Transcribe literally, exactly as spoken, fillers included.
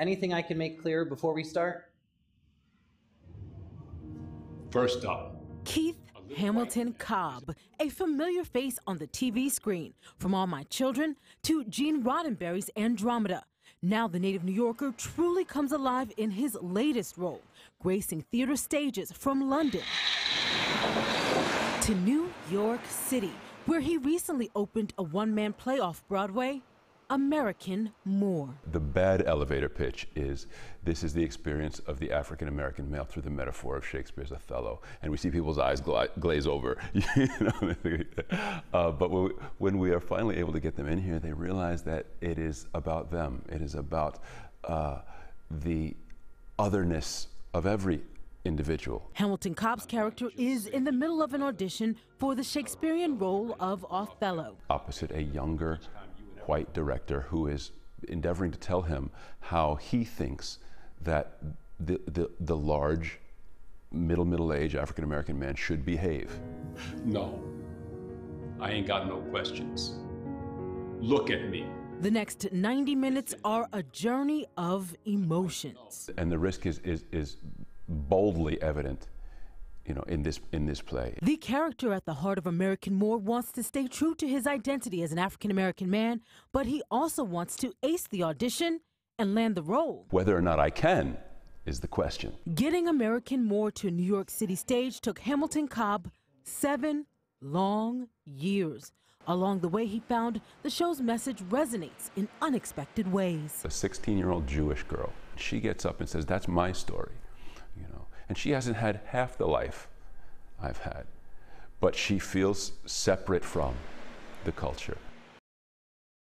Anything I can make clear before we start? First up, Keith Hamilton Cobb, a familiar face on the T V screen, from All My Children to Gene Roddenberry's Andromeda. Now the native New Yorker truly comes alive in his latest role, gracing theater stages from London to New York City, where he recently opened a one-man play off Broadway, American Moor. The bad elevator pitch is, this is the experience of the African-American male through the metaphor of Shakespeare's Othello. And we see people's eyes gla glaze over. You know? uh, but when we, when we are finally able to get them in here, they realize that it is about them. It is about uh, the otherness of every individual. Hamilton Cobb's character is in the middle of an audition for the Shakespearean role of Othello, opposite a younger white director who is endeavoring to tell him how he thinks that the, the, the large, middle, middle-aged African-American man should behave. No, I ain't got no questions. Look at me. The next ninety minutes are a journey of emotions. And the risk is, is, is boldly evident, you know, in this in this play. The character at the heart of American Moor wants to stay true to his identity as an African-American man, but he also wants to ace the audition and land the role. Whether or not I can is the question. Getting American Moor to a New York City stage took Hamilton Cobb seven long years. Along the way, he found the show's message resonates in unexpected ways. A sixteen-year-old Jewish girl, she gets up and says, "That's my story." You know, and she hasn't had half the life I've had, but she feels separate from the culture.